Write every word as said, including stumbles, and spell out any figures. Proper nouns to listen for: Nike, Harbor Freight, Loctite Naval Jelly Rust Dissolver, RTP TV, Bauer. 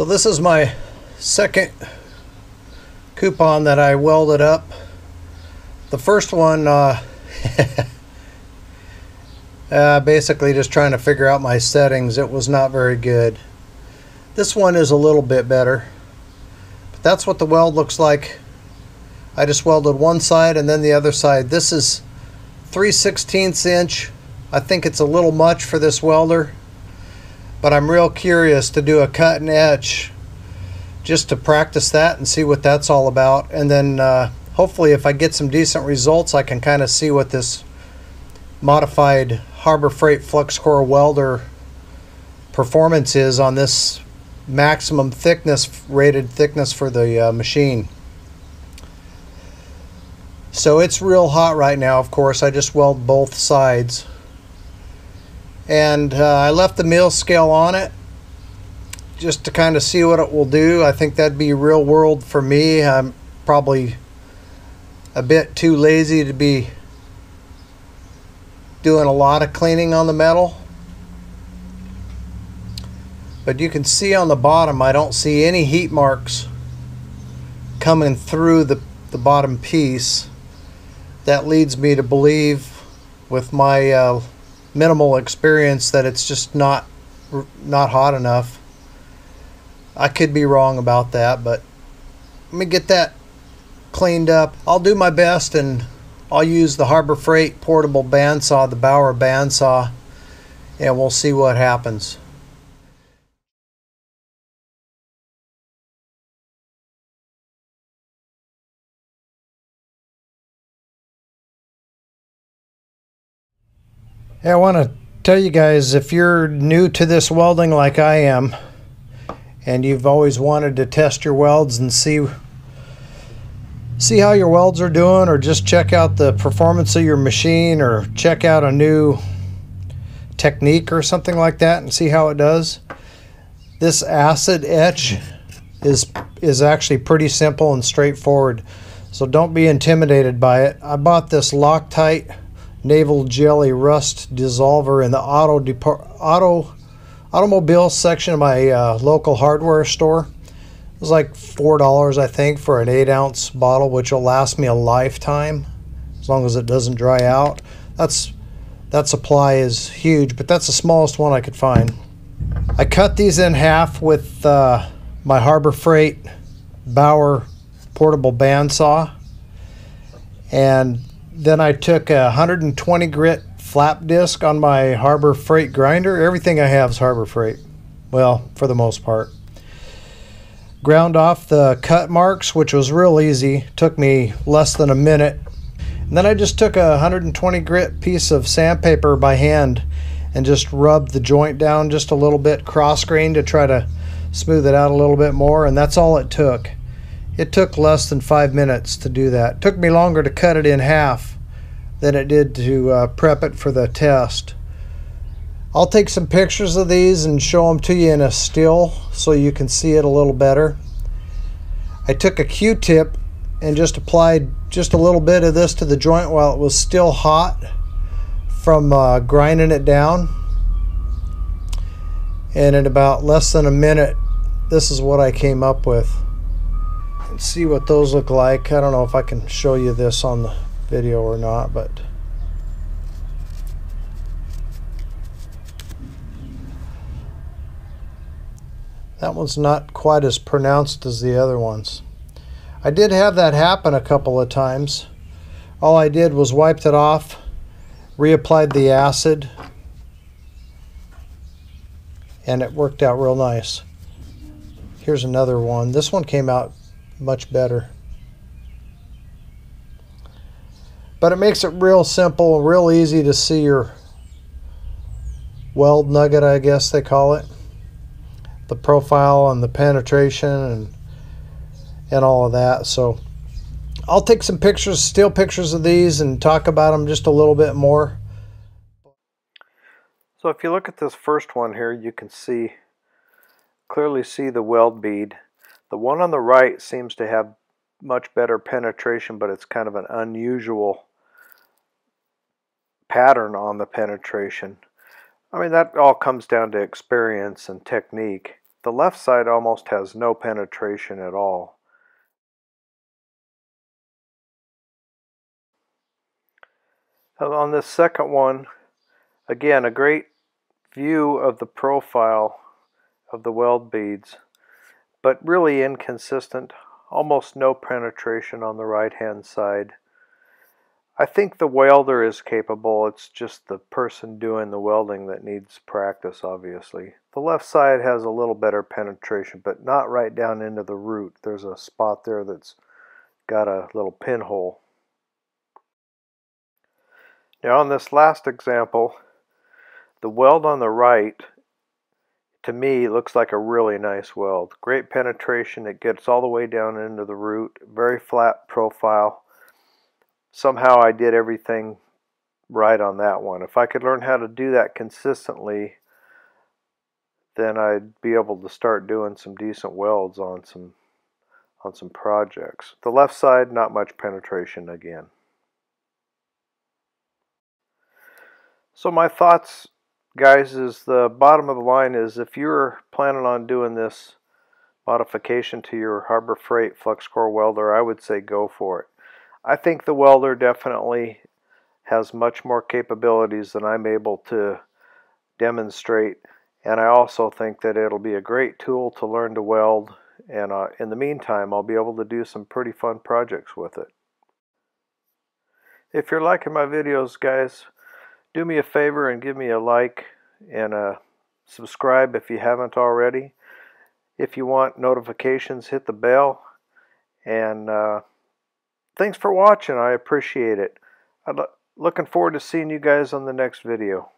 So this is my second coupon that I welded up. The first one, uh, uh, basically just trying to figure out my settings. It was not very good. This one is a little bit better. But that's what the weld looks like. I just welded one side and then the other side. This is three sixteenths inch. I think it's a little much for this welder, but I'm real curious to do a cut and etch just to practice that and see what that's all about. And then uh, hopefully if I get some decent results, I can kind of see what this modified Harbor Freight flux core welder performance is on this maximum thickness, rated thickness for the uh, machine. So it's real hot right now, of course. I just weld both sides. And uh, I left the mill scale on it just to kind of see what it will do. I think that'd be real world for me. I'm probably a bit too lazy to be doing a lot of cleaning on the metal. But you can see on the bottom, I don't see any heat marks coming through the, the bottom piece. That leads me to believe, with my uh, minimal experience, that it's just not not hot enough. I could be wrong about that, but let me get that cleaned up. I'll do my best, and I'll use the Harbor Freight portable bandsaw, the Bauer bandsaw, and we'll see what happens. Hey, I want to tell you guys, if you're new to this welding like I am, and you've always wanted to test your welds and see see how your welds are doing, or just check out the performance of your machine, or check out a new technique or something like that and see how it does, this acid etch is is actually pretty simple and straightforward, so don't be intimidated by it. I bought this Loctite Naval Jelly Rust Dissolver in the auto depart auto automobile section of my uh, local hardware store. It was like four dollars, I think, for an eight ounce bottle, which will last me a lifetime as long as it doesn't dry out. That's that supply is huge, but that's the smallest one I could find. I cut these in half with uh, my Harbor Freight Bauer portable bandsaw, and then I took a one hundred twenty grit flap disc on my Harbor Freight grinder. Everything I have is Harbor Freight, well, for the most part. Ground off the cut marks, which was real easy. Took me less than a minute. And then I just took a one hundred twenty grit piece of sandpaper by hand and just rubbed the joint down just a little bit cross-grain to try to smooth it out a little bit more, and that's all it took. It took less than five minutes to do that. It took me longer to cut it in half than it did to uh, prep it for the test. I'll take some pictures of these and show them to you in a still so you can see it a little better. I took a Q-tip and just applied just a little bit of this to the joint while it was still hot from uh, grinding it down. And in about less than a minute, this is what I came up with. Let's see what those look like. I don't know if I can show you this on the video or not, but that one's not quite as pronounced as the other ones. I did have that happen a couple of times. All I did was wiped it off, reapplied the acid, and it worked out real nice. Here's another one. This one came out much better, but it makes it real simple, real easy to see your weld nugget, I guess they call it, the profile and the penetration and and all of that. So I'll take some pictures, still pictures of these, and talk about them just a little bit more. So if you look at this first one here, you can see clearly see the weld bead. The one on the right seems to have much better penetration, but it's kind of an unusual pattern on the penetration. I mean, that all comes down to experience and technique. The left side almost has no penetration at all. On this second one, again, a great view of the profile of the weld beads, but really inconsistent, almost no penetration on the right-hand side. I think the welder is capable, it's just the person doing the welding that needs practice, obviously. The left side has a little better penetration, but not right down into the root. There's a spot there that's got a little pinhole. Now on this last example, the weld on the right, to me, looks like a really nice weld. Great penetration, it gets all the way down into the root, very flat profile. Somehow I did everything right on that one. If I could learn how to do that consistently, then I'd be able to start doing some decent welds on some, on some projects. The left side, not much penetration again. So my thoughts, guys, is the bottom of the line is if you're planning on doing this modification to your Harbor Freight flux core welder, I would say go for it. I think the welder definitely has much more capabilities than I'm able to demonstrate, and I also think that it'll be a great tool to learn to weld, and uh, in the meantime I'll be able to do some pretty fun projects with it. If you're liking my videos, guys, do me a favor and give me a like and a subscribe if you haven't already. If you want notifications, hit the bell. And uh, thanks for watching. I appreciate it. I'm looking forward to seeing you guys on the next video.